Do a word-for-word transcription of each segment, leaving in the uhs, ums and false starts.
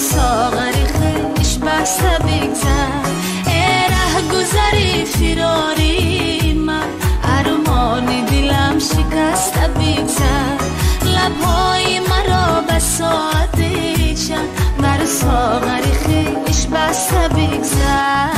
ساغر خیش بسته بگذر ای ره گذری فراری من ارمان دلم شکسته بگذر لبهای مرا به ساعتی چند بر ساغر خیش بسته بگذر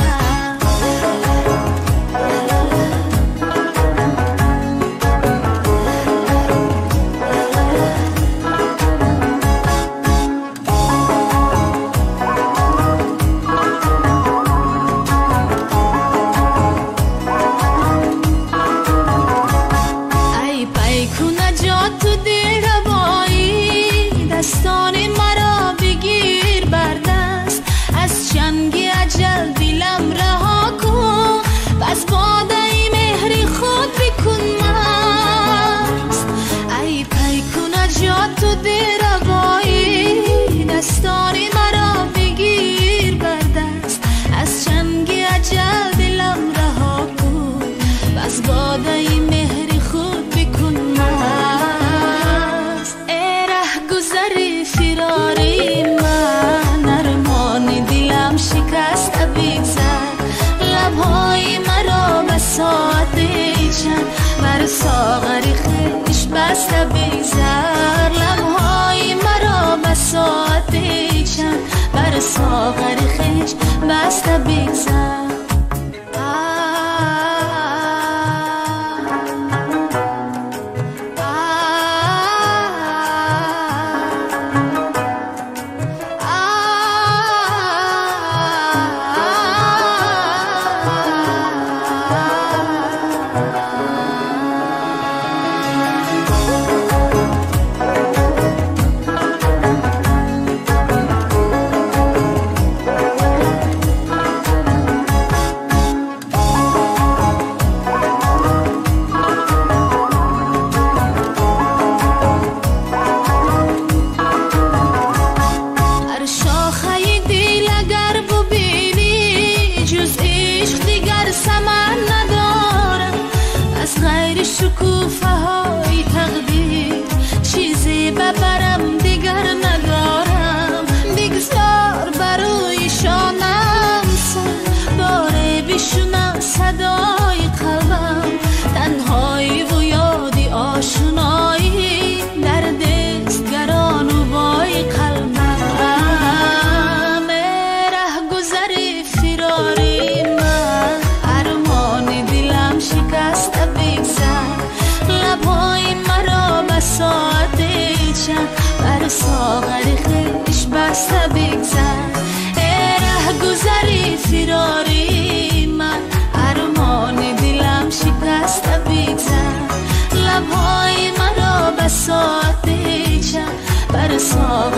ساغری خیش بسته بگذر لبهای مرا به ساعتی چند بر ساغری خیش بسته بگذر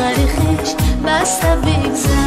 ساغر خیش بسته بگذر